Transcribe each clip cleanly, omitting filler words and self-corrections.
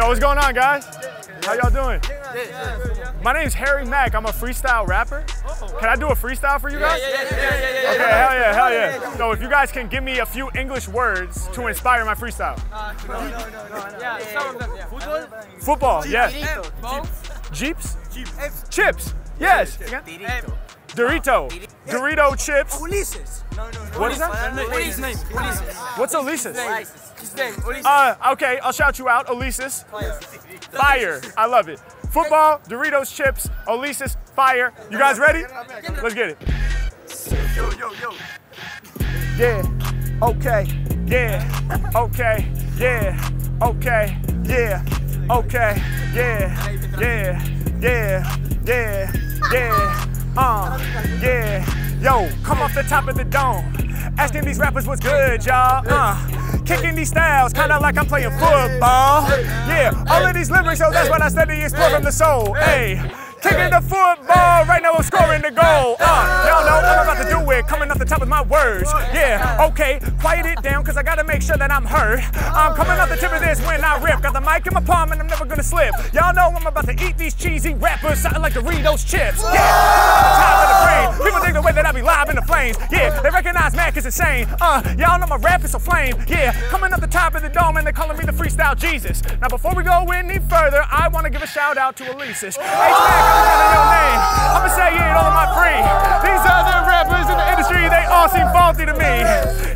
Yo, what's going on, guys? How y'all doing? My name's Harry Mack. I'm a freestyle rapper. Can I do a freestyle for you guys? Yeah. Okay, hell yeah, hell yeah. So if you guys can give me a few English words to inspire my freestyle. No. Football, yes. Jeeps? Chips, yes. Dorito chips. Ulises. No. What is that? What is his name? Ulises. What's Ulises? His name, Ulises. Okay, I'll shout you out. Ulises. Fire. I love it. Football, Doritos, chips, Ulises, fire. You guys ready? Let's get it. Yo. Yo, come off the top of the dome, asking these rappers what's good, y'all, kicking these styles, kinda like I'm playing football, yeah, all of these lyrics, so that's what I study, explore from the soul, ayy, kicking the football, right now I'm scoring the goal, y'all know I'm about to do it, coming off the top with my words, yeah, okay, quiet it down, cause I gotta make sure that I'm heard, I'm coming off the tip of this when I rip, got the mic in my palm and I'm never gonna slip, y'all know I'm about to eat these cheesy rappers, something like Doritos chips, yeah, top of the brain, people think the way that I be live in the flames, yeah, they recognize Mac is insane, y'all know my rap is a flame, yeah, coming up the top of the dome and they're calling me the freestyle Jesus. Now before we go any further, I wanna give a shout out to Ulises. H-Mac, I'm telling your name, I'ma say it all on my free. These other rappers in the industry, they all seem faulty to me.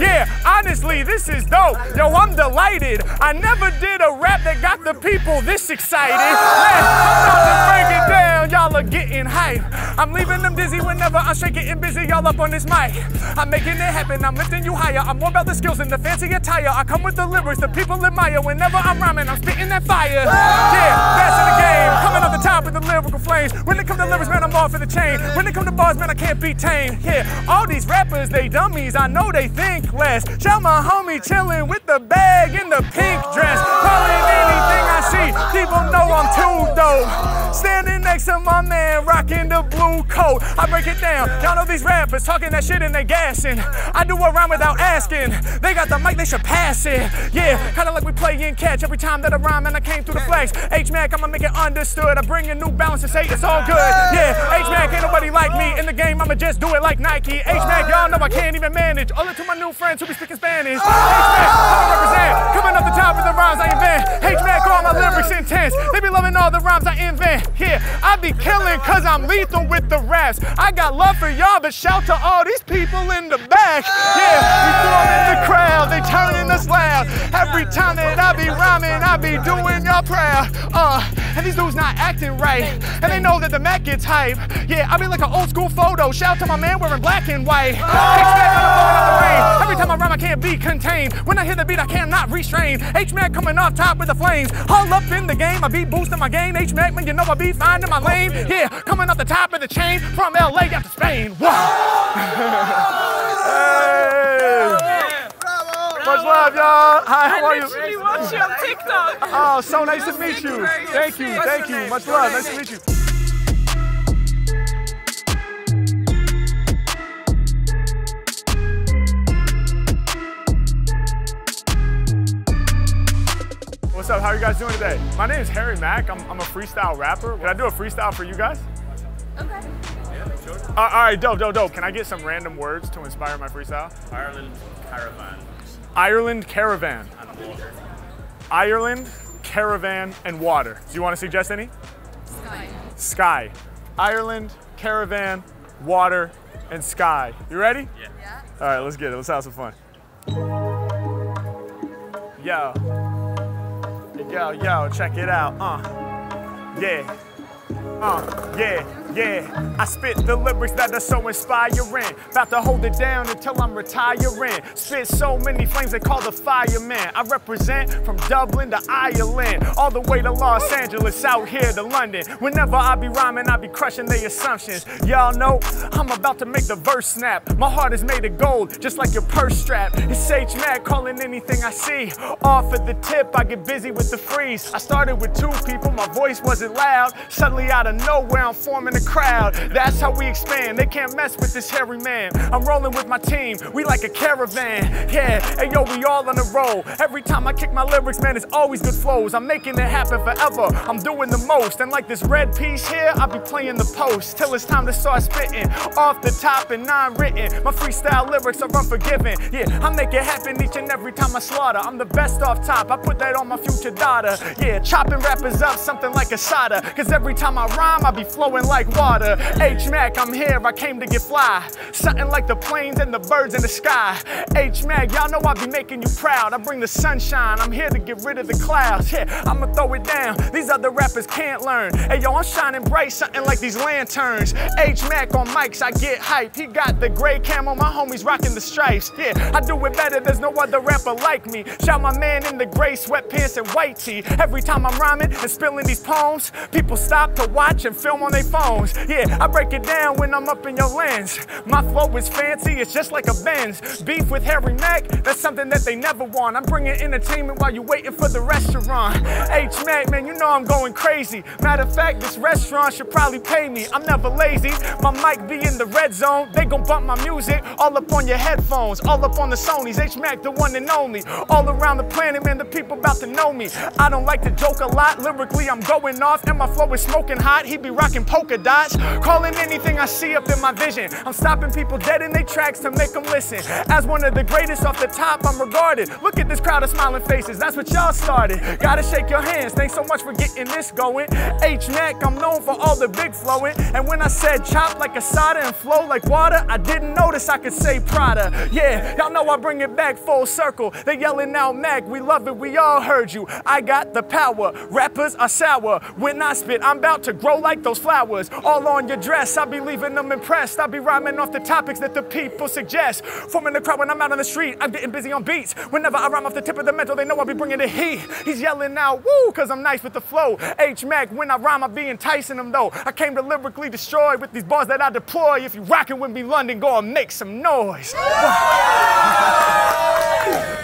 Yeah, honestly, this is dope. Yo, I'm delighted. I never did a rap that got the people this excited. Let's break it down, y'all are getting hype. I'm leaving them dizzy whenever I'm shaking and busy, y'all up on this mic. I'm making it happen, I'm lifting you higher. I'm more about the skills and the fancy attire. I come with the lyrics, the people admire. Whenever I'm rhyming, I'm spitting that fire. Yeah, best in the game. Coming off the top with the lyrical flames. When it comes to lyrics, man, I'm off of the chain. When it comes to bars, man, I can't be tamed. Yeah, all these rappers, they dummies. I know they think less. Shout my homie chilling with the bag in the pink dress. Calling anything I see. People know I'm too dope. Standing next to my man, rocking the blue coat. I break it down. Y'all know these rappers talking that shit and they gassing. I do a rhyme without asking. They got the mic, they should pass it. Yeah, kinda like we play in catch. Every time that I rhyme and I came through the flex. H-Mac, I'ma make it understood. I bring a new balance and say it's all good. Yeah, H-Mac, ain't nobody like me. In the game, I'ma just do it like Nike. H-Mac, y'all know I can't even manage. All to my new friends who be speaking Spanish. H-Mac, I represent. Coming up the top with the rhymes I invent. H-Mac, all my lyrics intense. They be loving all the rhymes I invent. Yeah, I be killing cause I'm lethal with the raps. I got love for y'all, but shout to all these people in the back. Yeah, we forming the crowd, they turning us loud. Every time that I be rhyming, I be doing y'all proud. And these dudes not acting right, and they know that the Mac gets hype. Yeah, I be like an old school photo. Shout to my man wearing black and white. H-Mac, I'm falling out the rain. Every time I rhyme, I can't be contained. When I hear the beat, I cannot restrain. H-Mac coming off top with the flames. All up in the game, I be boosting my game. H-Mac, man, you know I be finding my lane. Yeah, coming off the top of the chain from LA out to Spain. Much love, y'all. Hi, how are you? I literally watch you on TikTok. Oh, so nice to meet you. Thank you. Much love. Nice to meet you. What's up? How are you guys doing today? My name is Harry Mack. I'm a freestyle rapper. Can I do a freestyle for you guys? Okay. Yeah, sure. All right, dope. Can I get some random words to inspire my freestyle? Ireland caravan. Ireland caravan. And water. Ireland, caravan, and water. Do you want to suggest any? Sky. Ireland, caravan, water, and sky. You ready? Yeah. All right, let's get it. Let's have some fun. Yo, check it out. Yeah. I spit the lyrics that are so inspiring. About to hold it down until I'm retiring. Spit so many flames they call the fireman. I represent from Dublin to Ireland, all the way to Los Angeles, out here to London. Whenever I be rhyming, I be crushing the assumptions. Y'all know I'm about to make the verse snap. My heart is made of gold, just like your purse strap. It's H-Mack calling anything I see. Off of the tip, I get busy with the freeze. I started with two people, my voice wasn't loud. Suddenly out of nowhere, I'm forming a the crowd. That's how we expand. They can't mess with this hairy man. I'm rolling with my team. We like a caravan. Yeah, hey yo, we all on the road. Every time I kick my lyrics, man, it's always good flows. I'm making it happen forever. I'm doing the most. And like this red piece here, I'll be playing the post till it's time to start spitting. Off the top and non-written. My freestyle lyrics are unforgiving. Yeah, I make it happen each and every time I slaughter. I'm the best off top. I put that on my future daughter. Yeah, chopping rappers up something like a soda. Cause every time I rhyme, I be flowing like water. H Mack, I'm here. I came to get fly. Something like the planes and the birds in the sky. H Mack, y'all know I be making you proud. I bring the sunshine. I'm here to get rid of the clouds. Yeah, I'ma throw it down. These other rappers can't learn. Hey yo, I'm shining bright. Something like these lanterns. H Mack on mics, I get hype. He got the gray camo. My homies rocking the stripes. Yeah, I do it better. There's no other rapper like me. Shout my man in the gray sweatpants and white tee. Every time I'm rhyming and spilling these poems, people stop to watch and film on their phones. Yeah, I break it down when I'm up in your lens. My flow is fancy, it's just like a Benz. Beef with Harry Mack, that's something that they never want. I'm bringing entertainment while you're waiting for the restaurant. H Mack, man, you know I'm going crazy. Matter of fact, this restaurant should probably pay me. I'm never lazy, my mic be in the red zone. They gon' bump my music all up on your headphones, all up on the Sonys. H Mack, the one and only. All around the planet, man, the people about to know me. I don't like to joke a lot, lyrically I'm going off, and my flow is smoking hot. He be rocking polka dots, calling anything I see up in my vision. I'm stopping people dead in their tracks to make them listen. As one of the greatest off the top, I'm regarded. Look at this crowd of smiling faces, that's what y'all started. Gotta shake your hands, thanks so much for getting this going. H Mack, I'm known for all the big flowing. And when I said chop like a soda and flow like water, I didn't notice I could say Prada. Yeah, y'all know I bring it back full circle. They yelling out Mac, we love it, we all heard you. I got the power, rappers are sour. When I spit, I'm about to grow like those flowers. All on your dress, I be leaving them impressed. I be rhyming off the topics that the people suggest. Forming the crowd when I'm out on the street, I'm getting busy on beats. Whenever I rhyme off the tip of the mental, they know I be bringing the heat. He's yelling out, woo, cause I'm nice with the flow. H Mack, when I rhyme, I be enticing them though. I came to lyrically destroy with these bars that I deploy. If you rockin' with me, London, go and make some noise.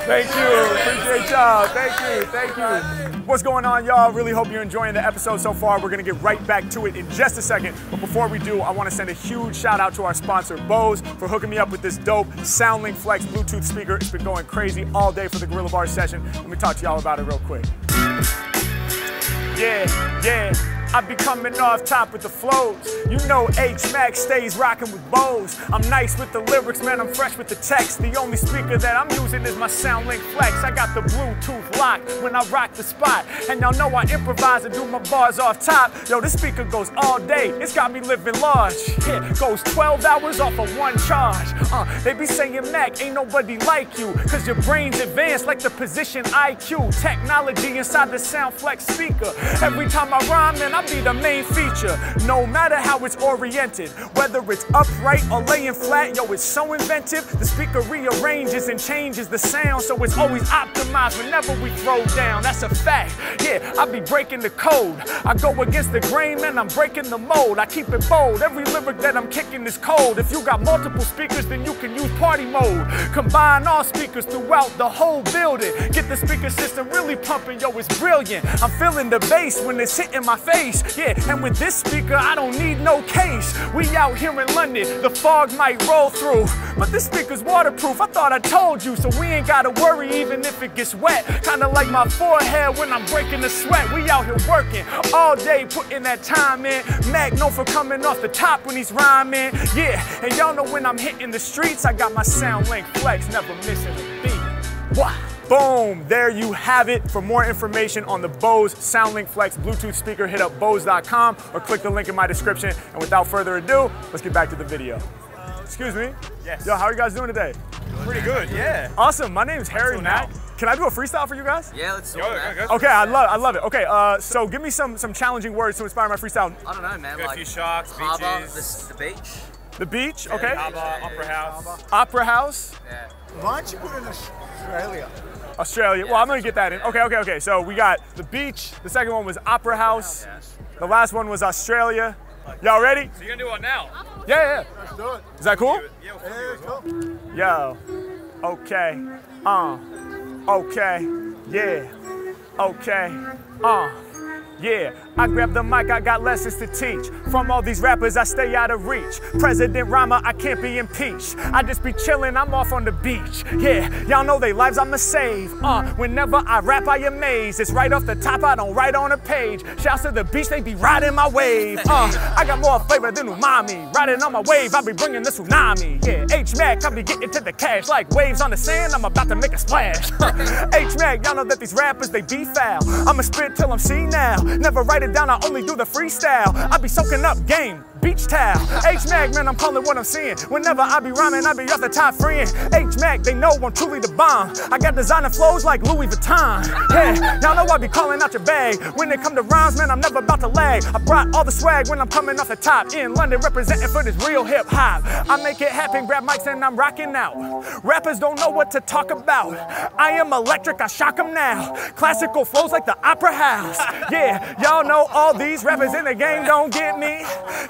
Thank you, appreciate y'all, thank you. What's going on, y'all? Really hope you're enjoying the episode so far. We're gonna get right back to it in just a second. But before we do, I wanna send a huge shout out to our sponsor, Bose, for hooking me up with this dope SoundLink Flex Bluetooth speaker. It's been going crazy all day for the Guerrilla Bars session. Let me talk to y'all about it real quick. Yeah. I be coming off top with the flows. You know H Mack stays rocking with Bose. I'm nice with the lyrics, man, I'm fresh with the text. The only speaker that I'm using is my SoundLink Flex. I got the Bluetooth locked when I rock the spot. And y'all know I improvise and do my bars off top. Yo, this speaker goes all day, it's got me living large. Yeah, goes 12 hours off of one charge. They be saying, Mac, ain't nobody like you. Cause your brain's advanced like the position IQ. Technology inside the SoundFlex speaker. Every time I rhyme, man, I be the main feature, no matter how it's oriented. Whether it's upright or laying flat, yo, it's so inventive. The speaker rearranges and changes the sound, so it's always optimized whenever we throw down. That's a fact. Yeah, I be breaking the code. I go against the grain, man, I'm breaking the mold. I keep it bold. Every lyric that I'm kicking is cold. If you got multiple speakers, then you can use party mode. Combine all speakers throughout the whole building. Get the speaker system really pumping, yo, it's brilliant. I'm feeling the bass when it's hitting my face. Yeah, and with this speaker, I don't need no case. We out here in London, the fog might roll through. But this speaker's waterproof, I thought I told you. So we ain't gotta worry even if it gets wet. Kinda like my forehead when I'm breaking the sweat. We out here working all day, putting that time in. Mac known for coming off the top when he's rhyming. Yeah, and y'all know when I'm hitting the streets, I got my SoundLink Flex, never missing a beat. Why? Boom, there you have it. For more information on the Bose SoundLink Flex Bluetooth speaker, hit up Bose.com or click the link in my description. And without further ado, let's get back to the video. Excuse me? Yes. Yo, how are you guys doing today? Pretty good, yeah. Awesome, my name's Harry Mack. Can I do a freestyle for you guys? Yeah, let's do it, man. Okay, I love it. Okay, so give me some challenging words to inspire my freestyle. I don't know, man. Like a few sharks, beaches. The beach. The beach, okay. Opera House. Opera House? Yeah. Why don't you put in Australia? Australia. Yeah, well, I'm going to get that in. Okay. So we got the beach. The second one was Opera House. The last one was Australia. Y'all ready? So you're going to do one now? Yeah. Let's do it. Is that cool? Yeah, it's cool. Yo. Okay. Okay. Yeah. Okay. Yeah, I grab the mic, I got lessons to teach. From all these rappers, I stay out of reach. President Rama, I can't be impeached. I just be chillin', I'm off on the beach. Yeah, y'all know they lives I'ma save. Whenever I rap, I amaze. It's right off the top, I don't write on a page. Shouts to the beach, they be riding my wave. I got more flavor than umami. Riding on my wave, I be bringing the tsunami. Yeah, H Mack, I be getting to the cash. Like waves on the sand, I'm about to make a splash. H Mack, y'all know that these rappers, they be foul. I'ma spit till I'm seen now. Never write it down, I only do the freestyle. I be soaking up game, beach towel. H-Mag, man, I'm calling what I'm seeing. Whenever I be rhyming, I be off the top friend. H-Mag, they know I'm truly the bomb. I got designer flows like Louis Vuitton. Yeah, y'all know I be calling out your bag. When it come to rhymes, man, I'm never about to lag. I brought all the swag when I'm coming off the top. In London, representing for this real hip-hop. I make it happen, grab mics and I'm rocking out. Rappers don't know what to talk about. I am electric, I shock them now. Classical flows like the opera house. Yeah, y'all know all these rappers in the game don't get me.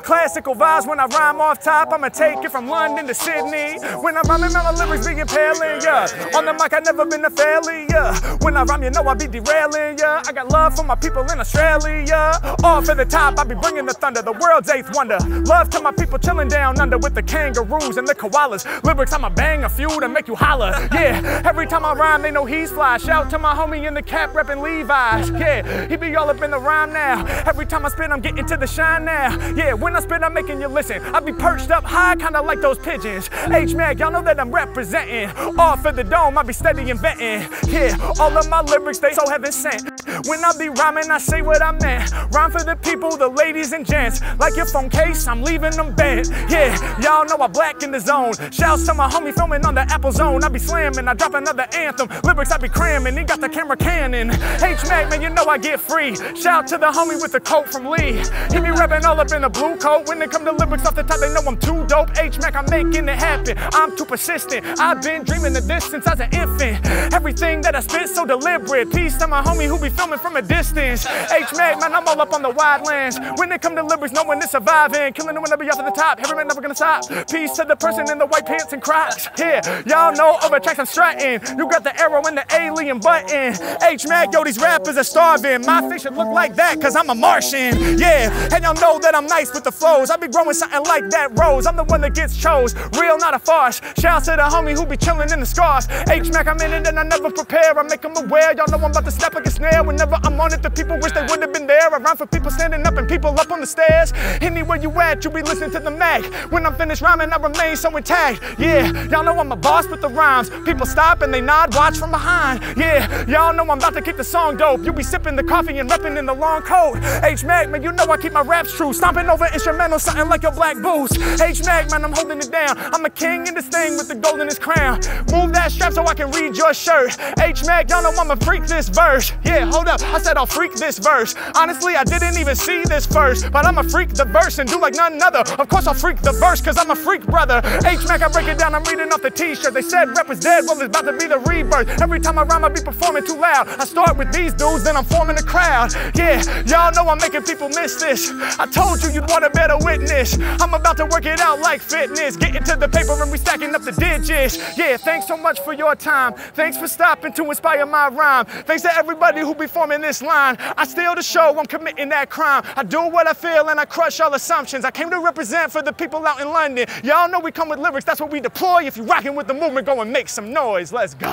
Classical vibes when I rhyme off top. I'ma take it from London to Sydney. When I rhyme, my lyrics be impaling ya. On the mic, I never been a failure. When I rhyme, you know I be derailing ya. I got love for my people in Australia. Off at the top, I be bringing the thunder, the world's eighth wonder. Love to my people chilling down under with the kangaroos and the koalas. Lyrics, I'ma bang a few to make you holler. Yeah, every time I rhyme, they know he's fly. Shout to my homie in the cap reppin' Levi's. Yeah, he be all up in the rhyme now. Every time I spit, I'm getting to the shine now. Yeah, when I spit, I'm making you listen. I be perched up high, kinda like those pigeons. H-Mag, y'all know that I'm representing. Off of the dome, I be steady inventing. Yeah, all of my lyrics, they so heaven sent. When I be rhyming, I say what I meant. Rhyme for the people, the ladies and gents. Like your phone case, I'm leaving them bent. Yeah, y'all know I black in the zone. Shouts to my homie filming on the Apple Zone. I be slamming, I drop another anthem. Lyrics, I be cramming, he got the camera cannon. H-Mag, man, you know I get free. Shout to the homie with the coat from Lee. He be rapping all up in the blue coat. When it come to lyrics off the top, they know I'm too dope. H-Mack, I'm making it happen. I'm too persistent. I've been dreaming of this since I was an infant. Everything that I spit so deliberate. Peace to my homie who be filming from a distance. H-Mack, man, I'm all up on the wide lands. When it come to lyrics, no one is surviving. Killing them when I be off at the top. Every man never gonna stop. Peace to the person in the white pants and Crocs. Yeah, y'all know over tracks I'm strutting. You got the arrow and the alien button. H-Mack, yo, these rappers are starving. My face should look like that, cause I'm a Martian. Yeah, and y'all know that I'm nice with the flows. I be growing something like that rose. I'm the one that gets chose. Real, not a farce. Shouts to the homie who be chilling in the scars. H-Mack, I'm in it and I never prepare. I make them aware. Y'all know I'm about to snap like a snare. Whenever I'm on it, the people wish they would have been there. I rhyme for people standing up and people up on the stairs. Anywhere you at, you be listening to the Mac. When I'm finished rhyming, I remain so intact. Yeah, y'all know I'm a boss with the rhymes. People stop and they nod, watch from behind. Yeah, y'all know I'm about to kick the song dope. You be sipping the coffee and repping in the long coat. H-Mack, man, you know I keep my raps true. Stomping over instrumental, something like your black boots. H-Mack, man, I'm holding it down. I'm a king in this thing with the gold in his crown. Move that strap so I can read your shirt. H-Mack, y'all know I'ma freak this verse. Yeah, hold up, I said I'll freak this verse. Honestly, I didn't even see this first, but I'ma freak the verse and do like none other. Of course I'll freak the verse, cause I'm a freak brother. H-Mack, I break it down, I'm reading off the t-shirt. They said rap is dead, well it's about to be the rebirth. Every time I rhyme, I be performing too loud. I start with these dudes, then I'm forming a crowd. Yeah, y'all know I'm making people miss this. I told you you'd want a better witness. I'm about to work it out like fitness. Getting to the paper and we stacking up the digits. Yeah, thanks so much for your time. Thanks for stopping to inspire my rhyme. Thanks to everybody who be forming this line. I steal the show, I'm committing that crime. I do what I feel and I crush all assumptions. I came to represent for the people out in London. Y'all know we come with lyrics, that's what we deploy. If you're rocking with the movement, go and make some noise. Let's go.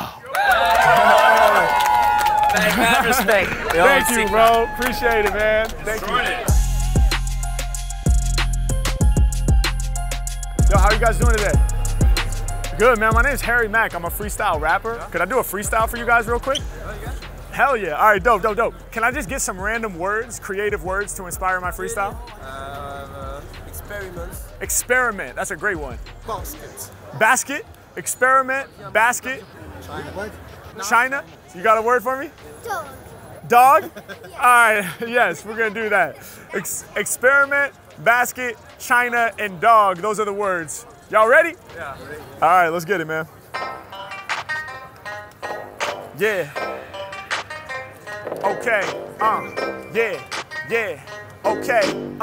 Mad respect. Thank you, bro. Appreciate it, man. Thank you. Yo, how are you guys doing today? Good, man. My name is Harry Mack. I'm a freestyle rapper. Yeah. Could I do a freestyle for you guys real quick? Yeah. Hell yeah. All right, dope. Can I just get some random words, creative words to inspire my freestyle? Experiment. Experiment. That's a great one. Basket. Basket. Experiment. Basket. China. China. You got a word for me? Dog. Dog? Yeah. All right. Yes, we're going to do that. Experiment. Basket, China, and dog. Those are the words. Y'all ready? Yeah. All right, let's get it, man. Yeah. Okay. Yeah. Yeah. Okay.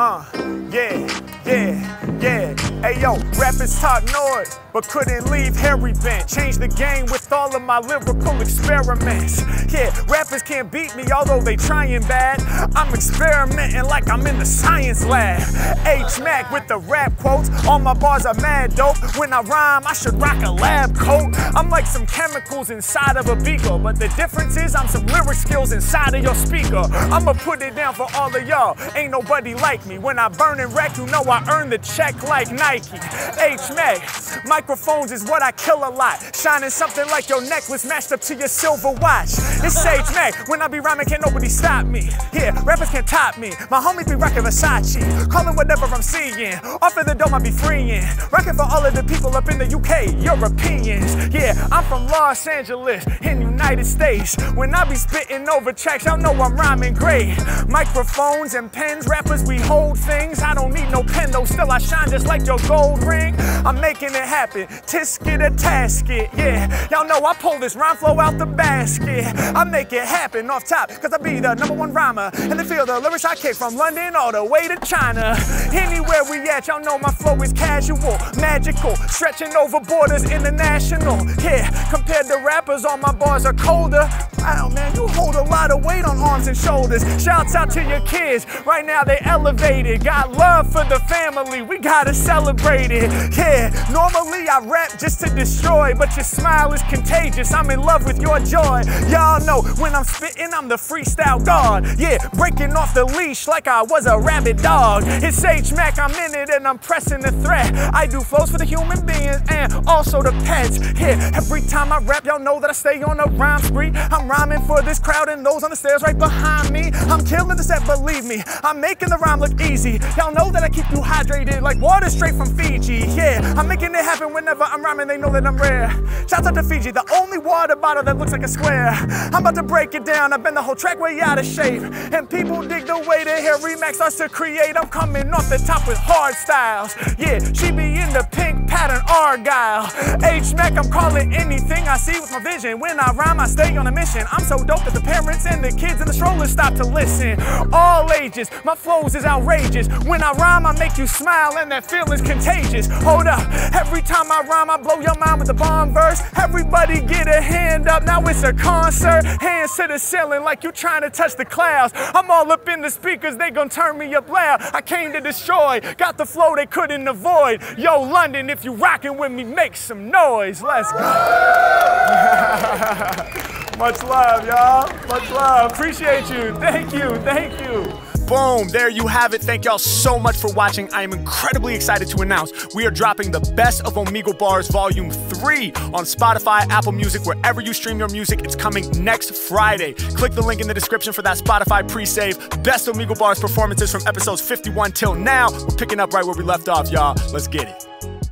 Yeah. Yeah. Yeah. Hey yo, rappers top noise, but couldn't leave Harry bent. Changed the game with all of my lyrical experiments. Yeah, rappers can't beat me, although they trying bad. I'm experimenting like I'm in the science lab. H Mack with the rap quotes, all my bars are mad dope. When I rhyme, I should rock a lab coat. I'm like some chemicals inside of a beaker, but the difference is I'm some lyric skills inside of your speaker. I'ma put it down for all of y'all, ain't nobody like me. When I burn and wreck, you know I earn the check like Nike. H-Mac, microphones is what I kill a lot. Shining something like your necklace matched up to your silver watch. It's H-Mac, when I be rhyming, can't nobody stop me. Yeah, rappers can't top me. My homies be rocking Versace, calling whatever I'm seeing. Off of the dome, I be freeing. Rocking for all of the people up in the UK, Europeans. Yeah, I'm from Los Angeles, in the United States. When I be spitting over tracks, y'all know I'm rhyming great. Microphones and pens, rappers, we hold things. I don't need no pen though, still I shine just like your gold ring. I'm making it happen, tisket a tasket, yeah. Y'all know I pull this rhyme flow out the basket. I make it happen off top, cause I be the #1 rhymer. In the field of lyrics I kick from London all the way to China. Anywhere we at, y'all know my flow is casual, magical, stretching over borders international. Yeah, compared to rappers, all my bars are colder. Wow, man, you hold a lot of weight on arms and shoulders. Shouts out to your kids, right now they elevated. Got love for the family, we gotta celebrate it. Yeah, normally I rap just to destroy, but your smile is contagious, I'm in love with your joy. Y'all know, when I'm spitting, I'm the freestyle god. Yeah, breaking off the leash like I was a rabid dog. It's H-Mack, I'm in it and I'm pressing the threat. I do flows for the human beings and also the pets. Yeah, every time I rap, y'all know that I stay on a rhyme spree. I'm rhyming for this crowd and those on the stairs right behind me. I'm killing the set, believe me, I'm making the rhyme look easy. Y'all know that I keep you hydrated like water straight from Fiji. Yeah, I'm making it happen whenever I'm rhyming, they know that I'm rare. Shouts out to Fiji, the only water bottle that looks like a square. I'm about to break it down, I bend the whole track way out of shape. And people dig the way that Harry Mack starts to create. I'm coming off the top with hard styles. Yeah, she be in the pink pattern Argyle. H-Mack, I'm calling anything I see with my vision. When I rhyme, I stay on a mission. I'm so dope that the parents and the kids in the strollers stop to listen. All ages, my flows is outrageous. When I rhyme, I make you smile and that feeling's contagious. Hold up, every time I rhyme, I blow your mind with a bomb verse. Everybody get a hand up, now it's a concert. Hands to the ceiling like you trying to touch the clouds. I'm all up in the speakers, they gon' turn me up loud. I came to destroy, got the flow they couldn't avoid. Yo, London, if you rockin' with me, make some noise. Let's go. Much love, y'all. Much love. Appreciate you. Thank you. Thank you. Boom, there you have it. Thank y'all so much for watching. I am incredibly excited to announce we are dropping the Best of Omegle Bars Volume 3 on Spotify, Apple Music, wherever you stream your music. It's coming next Friday. Click the link in the description for that Spotify pre-save. Best Omegle Bars performances from episodes 51 till now. We're picking up right where we left off, y'all. Let's get it.